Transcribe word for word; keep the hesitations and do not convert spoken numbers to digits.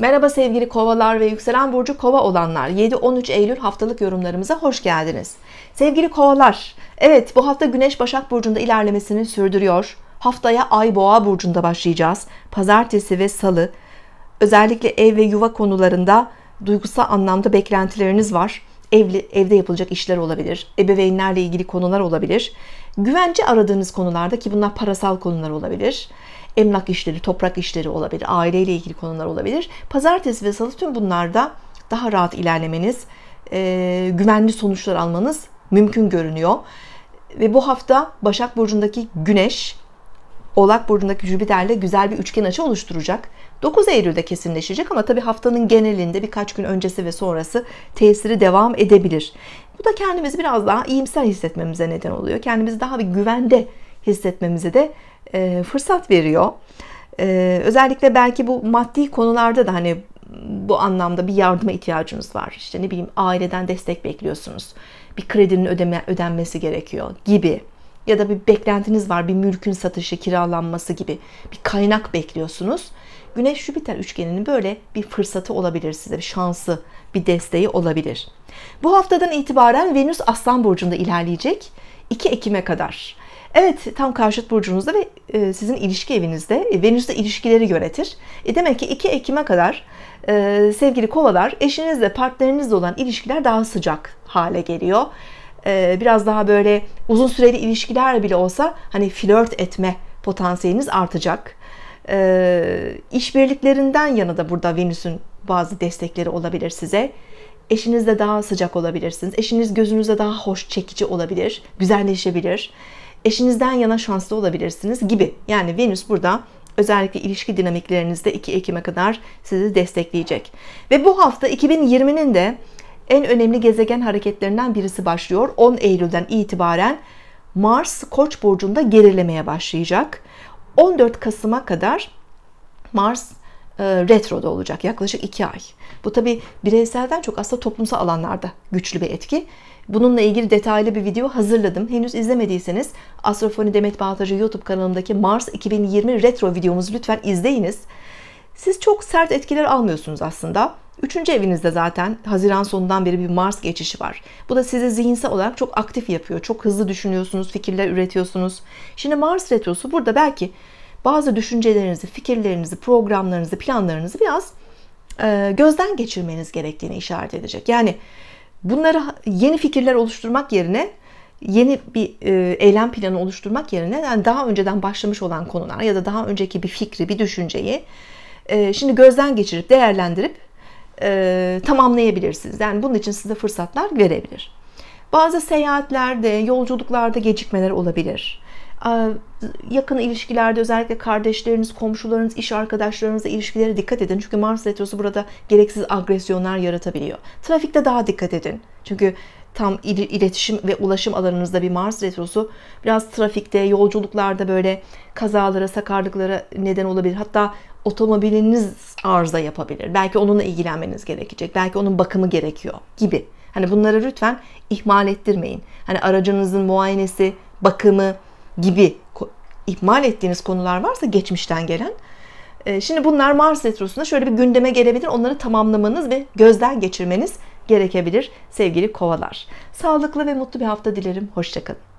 Merhaba sevgili kovalar ve yükselen burcu kova olanlar, yedi on üç Eylül haftalık yorumlarımıza hoş geldiniz. Sevgili kovalar, evet bu hafta güneş Başak Burcu'nda ilerlemesini sürdürüyor. Haftaya ay boğa burcunda başlayacağız. Pazartesi ve salı özellikle ev ve yuva konularında duygusal anlamda beklentileriniz var. Evli, evde yapılacak işler olabilir, ebeveynlerle ilgili konular olabilir, güvence aradığınız konularda ki bunlar parasal konular olabilir, emlak işleri, toprak işleri olabilir, aileyle ilgili konular olabilir. Pazartesi ve salı tüm bunlarda daha rahat ilerlemeniz, e, güvenli sonuçlar almanız mümkün görünüyor. Ve bu hafta Başak Burcu'ndaki Güneş, Oğlak Burcu'ndaki Jüpiter'le güzel bir üçgen açı oluşturacak. dokuz Eylül'de kesinleşecek ama tabii haftanın genelinde birkaç gün öncesi ve sonrası tesiri devam edebilir. Bu da kendimizi biraz daha iyimser hissetmemize neden oluyor. Kendimizi daha bir güvende hissetmemize de e, fırsat veriyor. E, özellikle belki bu maddi konularda da hani bu anlamda bir yardıma ihtiyacınız var. İşte ne bileyim aileden destek bekliyorsunuz. Bir kredinin ödeme, ödenmesi gerekiyor gibi. Ya da bir beklentiniz var, bir mülkün satışı, kiralanması gibi bir kaynak bekliyorsunuz. Güneş Jüpiter üçgeninin böyle bir fırsatı olabilir size, bir şansı, bir desteği olabilir. Bu haftadan itibaren Venüs Aslan Burcu'nda ilerleyecek iki Ekim'e kadar. Evet, tam karşıt burcunuzda ve sizin ilişki evinizde Venüs de ilişkileri yönetir. E demek ki iki Ekim'e kadar sevgili kovalar, eşinizle, partnerinizle olan ilişkiler daha sıcak hale geliyor. Biraz daha böyle uzun süreli ilişkiler bile olsa hani flört etme potansiyeliniz artacak. İşbirliklerinden yana da burada Venüs'ün bazı destekleri olabilir size. Eşinizle daha sıcak olabilirsiniz. Eşiniz gözünüzde daha hoş, çekici olabilir, güzelleşebilir. Eşinizden yana şanslı olabilirsiniz gibi. Yani Venüs burada özellikle ilişki dinamiklerinizde iki Ekim'e kadar sizi destekleyecek. Ve bu hafta iki bin yirminin de en önemli gezegen hareketlerinden birisi başlıyor. on Eylül'den itibaren Mars Koç burcunda gerilemeye başlayacak. on dört Kasım'a kadar Mars e, retroda olacak, yaklaşık iki ay. Bu tabi bireyselden çok aslında toplumsal alanlarda güçlü bir etki. Bununla ilgili detaylı bir video hazırladım. Henüz izlemediyseniz Astrofoni Demet Baltacı YouTube kanalımdaki Mars iki bin yirmi Retro videomuzu lütfen izleyiniz. Siz çok sert etkiler almıyorsunuz aslında. Üçüncü evinizde zaten Haziran sonundan beri bir Mars geçişi var. Bu da sizi zihinsel olarak çok aktif yapıyor. Çok hızlı düşünüyorsunuz, fikirler üretiyorsunuz. Şimdi Mars retrosu burada belki bazı düşüncelerinizi, fikirlerinizi, programlarınızı, planlarınızı biraz e, gözden geçirmeniz gerektiğini işaret edecek. Yani bunları yeni fikirler oluşturmak yerine, yeni bir e, eylem planı oluşturmak yerine yani daha önceden başlamış olan konular ya da daha önceki bir fikri, bir düşünceyi e, şimdi gözden geçirip, değerlendirip E, tamamlayabilirsiniz. Yani bunun için size fırsatlar verebilir. Bazı seyahatlerde, yolculuklarda gecikmeler olabilir. E, yakın ilişkilerde özellikle kardeşleriniz, komşularınız, iş arkadaşlarınızla ilişkilere dikkat edin. Çünkü Mars retrosu burada gereksiz agresyonlar yaratabiliyor. Trafikte daha dikkat edin. Çünkü tam iletişim ve ulaşım alanınızda bir Mars retrosu biraz trafikte, yolculuklarda böyle kazalara, sakarlıklara neden olabilir. Hatta otomobiliniz arıza yapabilir. Belki onunla ilgilenmeniz gerekecek. Belki onun bakımı gerekiyor gibi. Hani bunları lütfen ihmal ettirmeyin. Hani aracınızın muayenesi, bakımı gibi ihmal ettiğiniz konular varsa geçmişten gelen. Şimdi bunlar Mars retrosunda şöyle bir gündeme gelebilir. Onları tamamlamanız ve gözden geçirmeniz gerekebilir sevgili kovalar. Sağlıklı ve mutlu bir hafta dilerim. Hoşça kalın.